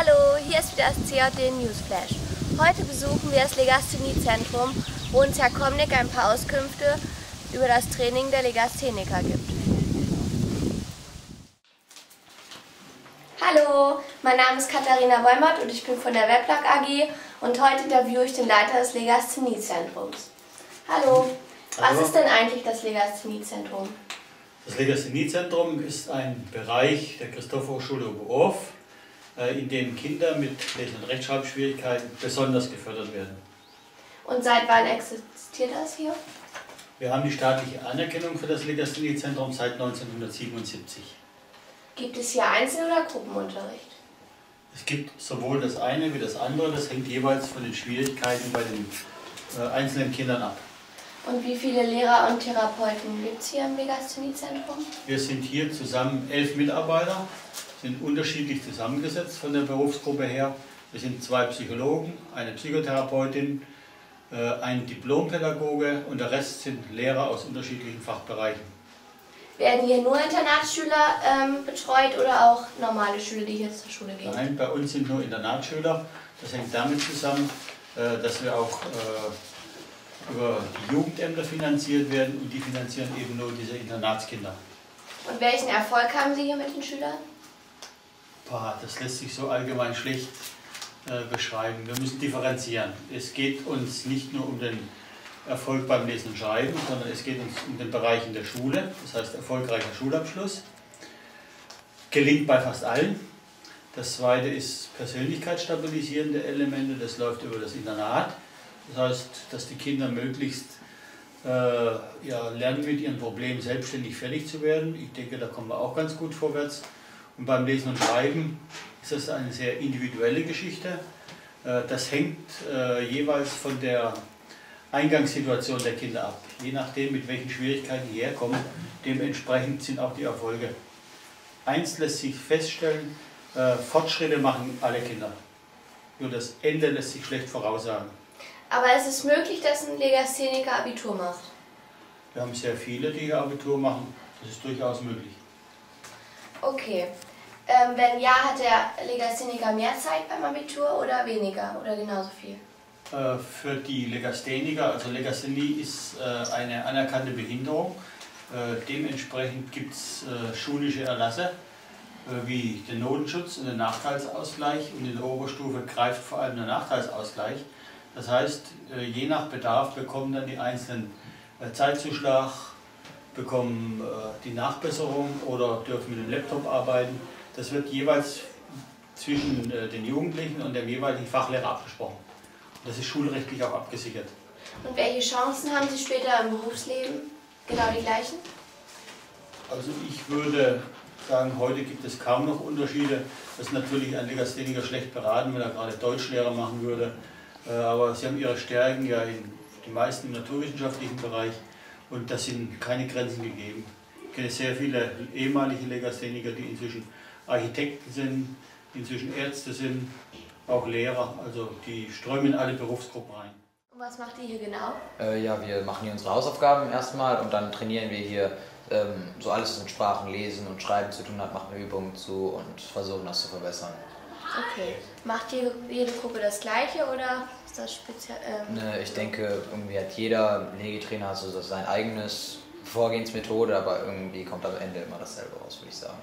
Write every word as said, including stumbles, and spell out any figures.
Hallo, hier ist wieder das C J D Newsflash. Heute besuchen wir das Legastheniezentrum, wo uns Herr Komnick ein paar Auskünfte über das Training der Legastheniker gibt. Hallo, mein Name ist Katharina Reumert und ich bin von der Weblag A G und heute interviewe ich den Leiter des Legastheniezentrums. Hallo, was Hallo. ist denn eigentlich das Legastheniezentrum? Das Legastheniezentrum ist ein Bereich der Christophorusschule Oberhof, in dem Kinder mit Lesen- und Rechtschreibschwierigkeiten besonders gefördert werden. Und seit wann existiert das hier? Wir haben die staatliche Anerkennung für das Legastheniezentrum seit neunzehnhundertsiebenundsiebzig. Gibt es hier Einzel- oder Gruppenunterricht? Es gibt sowohl das eine wie das andere, das hängt jeweils von den Schwierigkeiten bei den einzelnen Kindern ab. Und wie viele Lehrer und Therapeuten gibt es hier im Legastheniezentrum? Wir sind hier zusammen elf Mitarbeiter, sind unterschiedlich zusammengesetzt von der Berufsgruppe her. Wir sind zwei Psychologen, eine Psychotherapeutin, ein Diplompädagoge und der Rest sind Lehrer aus unterschiedlichen Fachbereichen. Werden hier nur Internatsschüler ähm, betreut oder auch normale Schüler, die hier zur Schule gehen? Nein, bei uns sind nur Internatsschüler. Das hängt damit zusammen, äh, dass wir auch äh, über die Jugendämter finanziert werden und die finanzieren eben nur diese Internatskinder. Und welchen Erfolg haben Sie hier mit den Schülern? Boah, das lässt sich so allgemein schlecht äh, beschreiben. Wir müssen differenzieren. Es geht uns nicht nur um den Erfolg beim Lesen und Schreiben, sondern es geht uns um den Bereich in der Schule, das heißt erfolgreicher Schulabschluss. Gelingt bei fast allen. Das zweite ist persönlichkeitsstabilisierende Elemente, das läuft über das Internat. Das heißt, dass die Kinder möglichst äh, ja, lernen, mit ihren Problemen selbstständig fertig zu werden. Ich denke, da kommen wir auch ganz gut vorwärts. Und beim Lesen und Schreiben ist das eine sehr individuelle Geschichte. Äh, das hängt äh, jeweils von der Eingangssituation der Kinder ab. Je nachdem, mit welchen Schwierigkeiten die herkommen, dementsprechend sind auch die Erfolge. Eins lässt sich feststellen, äh, Fortschritte machen alle Kinder. Nur das Ende lässt sich schlecht voraussagen. Aber es ist möglich, dass ein Legastheniker Abitur macht? Wir haben sehr viele, die hier Abitur machen. Das ist durchaus möglich. Okay. Ähm, wenn ja, hat der Legastheniker mehr Zeit beim Abitur oder weniger oder genauso viel? Für die Legastheniker, also Legasthenie ist äh, eine anerkannte Behinderung, äh, dementsprechend gibt es äh, schulische Erlasse äh, wie den Notenschutz und den Nachteilsausgleich und in der Oberstufe greift vor allem der Nachteilsausgleich. Das heißt, äh, je nach Bedarf bekommen dann die einzelnen äh, Zeitzuschlag, bekommen äh, die Nachbesserung oder dürfen mit dem Laptop arbeiten. Das wird jeweils zwischen äh, den Jugendlichen und dem jeweiligen Fachlehrer abgesprochen. Das ist schulrechtlich auch abgesichert. Und welche Chancen haben Sie später im Berufsleben? Genau die gleichen? Also ich würde sagen, heute gibt es kaum noch Unterschiede. Das ist natürlich ein Legastheniker schlecht beraten, wenn er gerade Deutschlehrer machen würde. Aber Sie haben Ihre Stärken ja in den meisten im naturwissenschaftlichen Bereich und da sind keine Grenzen gegeben. Ich kenne sehr viele ehemalige Legastheniker, die inzwischen Architekten sind, inzwischen Ärzte sind. Auch Lehrer, also die strömen in alle Berufsgruppen rein. Und was macht ihr hier genau? Äh, ja, wir machen hier unsere Hausaufgaben erstmal und dann trainieren wir hier ähm, so alles, was mit Sprachen, Lesen und Schreiben zu tun hat, machen wir Übungen zu und versuchen das zu verbessern. Okay. Macht jede, jede Gruppe das Gleiche oder ist das speziell? Ähm ne, ich denke, irgendwie hat jeder Legetrainer so sein eigenes Vorgehensmethode, aber irgendwie kommt am Ende immer dasselbe raus, würde ich sagen.